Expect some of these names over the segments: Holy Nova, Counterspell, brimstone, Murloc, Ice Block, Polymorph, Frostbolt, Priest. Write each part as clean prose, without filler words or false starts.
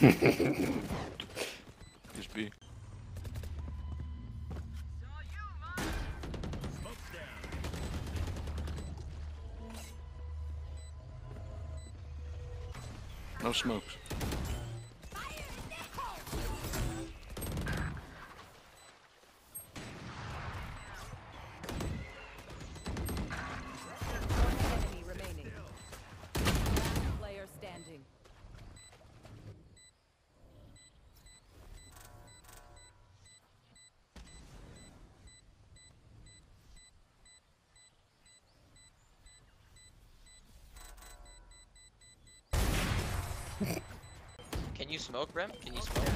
Just be. No smokes. Can you smoke, Brim? Can you smoke?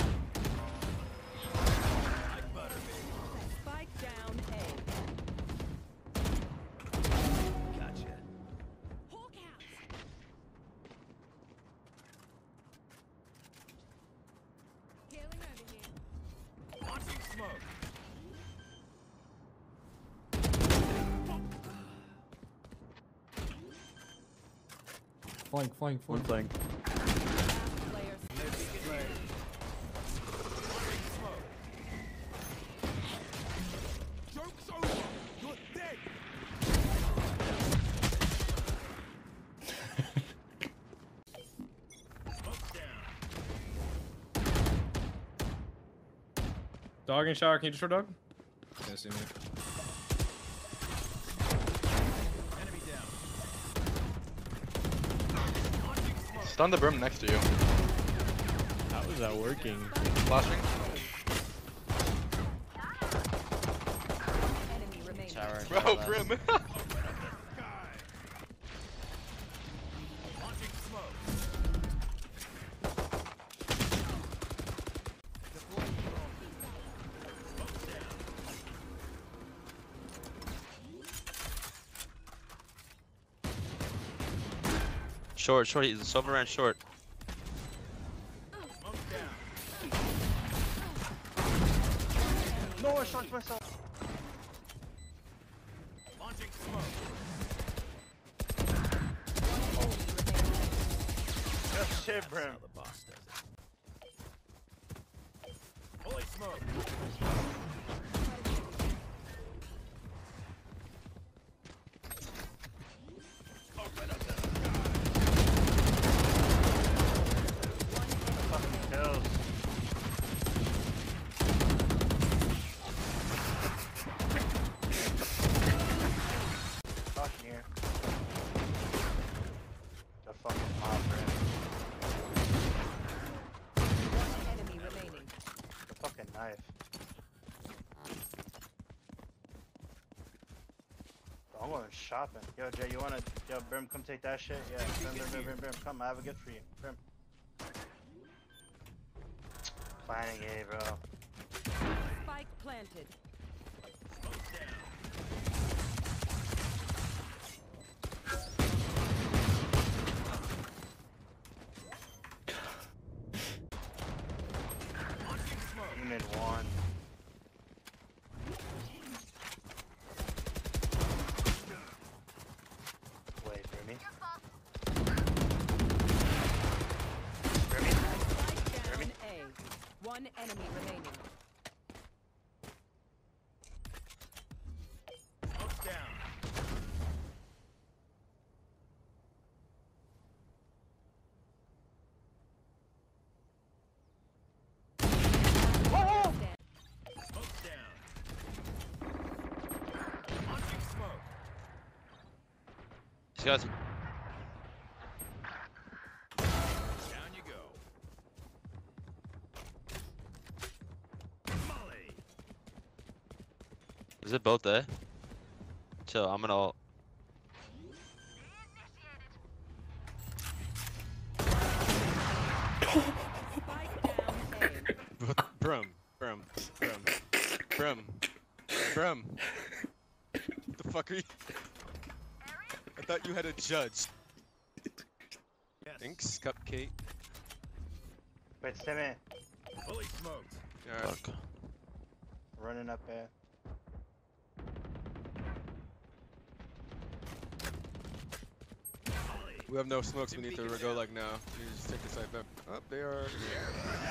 Spike down A. Gotcha. Hawk out. Healing over here. Watching smoke. Flank, flank, flank. Flank. Dog and shower, can you destroy dog? Can't see me. Enemy down. Stun the Brim next to you. How is that working? Flashing. Enemy remains. Bro, Brim. Short, short, he's a silver and short. No, I shot myself. Launching smoke. Oh, that's shit, bro. That's how the boss does it. Holy smoke. I'm going shopping. Yo, Jay, you wanna, yo, Brim, come take that shit? Yeah, Brim, come, I have a gift for you. Brim. Planning A, bro. Spike planted. One enemy remaining. Smoke down. Whoa! Smoke down. Launching smoke. These guys. Is it both there? Chill, I'm gonna ult. Brum. What the fuck are you? I thought you had a judge. Yes. Thanks, Cupcake. Wait, stay man. Holy smokes. Alright. Running up there. We have no smokes. We need to go like now. You just take the side map. Oh, they are. Yeah.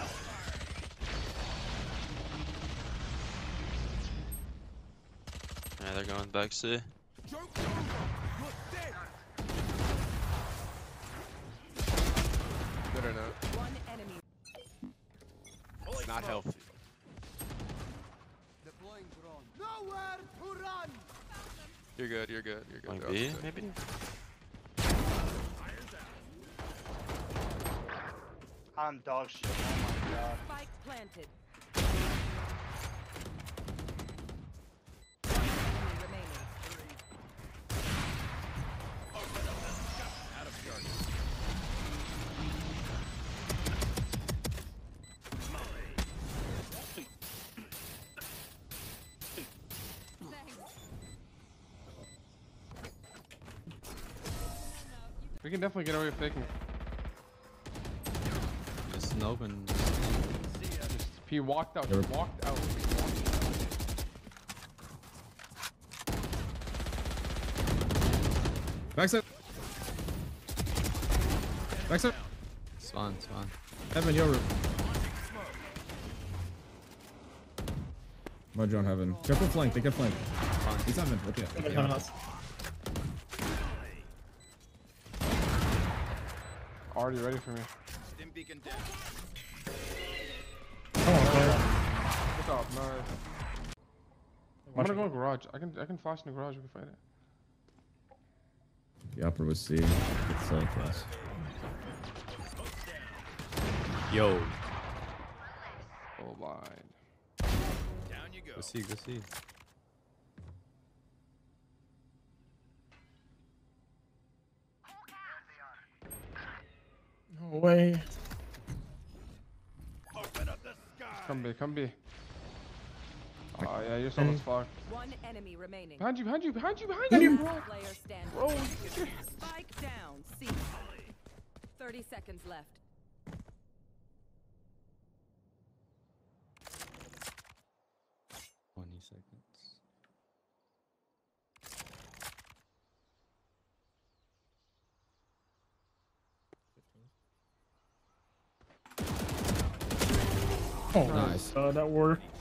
Yeah, they're going back C. Good or not? One enemy. It's not healthy. Nowhere to run. You're good. You're good. You're good. Like B, maybe. I'm dog shit. Oh my god. Spike planted. We can definitely get away with faking. Just an open. Just, he walked out. He walked out. Backside. Backside. Swan, Swan. Heaven, your room. My drone, heaven. Careful flank. They get flanked. He's heaven. Okay. Yeah. Already ready for me. Stim beacon dead. Come on, player. What's up, nice. I'm gonna go garage. I can flash in the garage. We can fight it. The upper was C. It's side flash. Yo. Oh my. Down you go. Go see. Go see. Way. Open up the sky. Come B, come B. Oh yeah, you're so much fucked. One enemy remaining. Behind you, behind you, behind you, behind you. Bro. Spike down, C. 30 seconds left. Oh, nice. That worked.